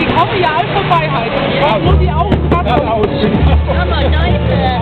Die Augen vorbeihalten. Ich muss die Augen packen. Ja, nein.